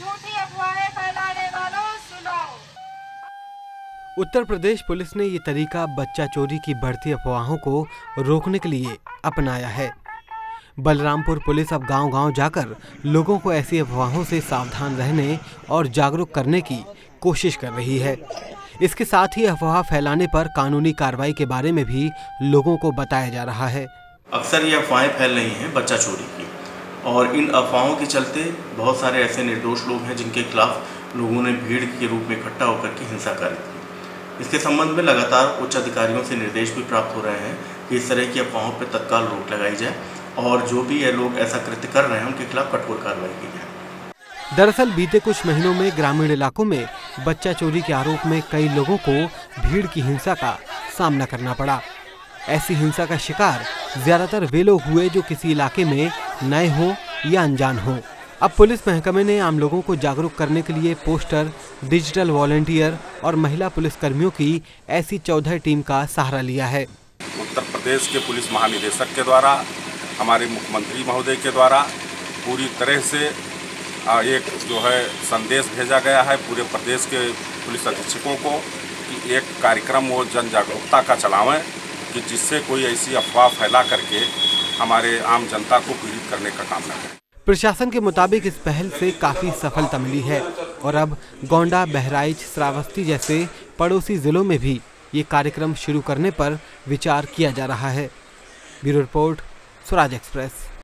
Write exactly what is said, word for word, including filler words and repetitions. झूठी अफवाहें फैलाने वालों सुनो। उत्तर प्रदेश पुलिस ने ये तरीका बच्चा चोरी की बढ़ती अफवाहों को रोकने के लिए अपनाया है। बलरामपुर पुलिस अब गांव-गांव जाकर लोगों को ऐसी अफवाहों से सावधान रहने और जागरूक करने की कोशिश कर रही है। इसके साथ ही अफवाह फैलाने पर कानूनी कार्रवाई के बारे में भी लोगों को बताया जा रहा है। अक्सर ये अफवाहें फैल रही हैं बच्चा चोरी की, और इन अफवाहों के चलते बहुत सारे ऐसे निर्दोष लोग हैं जिनके खिलाफ लोगों ने भीड़ के रूप में इकट्ठा होकर के हिंसा कार्य की। इसके संबंध में लगातार उच्च अधिकारियों से निर्देश भी प्राप्त हो रहे हैं कि इस तरह की अफवाहों पर तत्काल रोक लगाई जाए और जो भी ये लोग ऐसा कृत्य कर रहे हैं उनके खिलाफ कठोर कार्रवाई की जाए। दरअसल बीते कुछ महीनों में ग्रामीण इलाकों में बच्चा चोरी के आरोप में कई लोगों को भीड़ की हिंसा का सामना करना पड़ा। ऐसी हिंसा का शिकार ज्यादातर वे लोग हुए जो किसी इलाके में नए हों या अनजान हों। अब पुलिस महकमे ने आम लोगों को जागरूक करने के लिए पोस्टर, डिजिटल वॉलंटियर और महिला पुलिसकर्मियों की ऐसी चौदह टीम का सहारा लिया है। उत्तर प्रदेश के पुलिस महानिदेशक के द्वारा, हमारे मुख्यमंत्री महोदय के द्वारा पूरी तरह से एक जो है संदेश भेजा गया है पूरे प्रदेश के पुलिस अधीक्षकों को कि एक कार्यक्रम वो जन जागरूकता का चलावें कि जिससे कोई ऐसी अफवाह फैला करके हमारे आम जनता को पीड़ित करने का काम न करे। प्रशासन के मुताबिक इस पहल से काफ़ी सफलता मिली है और अब गोंडा, बहराइच, श्रावस्ती जैसे पड़ोसी जिलों में भी ये कार्यक्रम शुरू करने पर विचार किया जा रहा है। Bureau report, Swaraj express.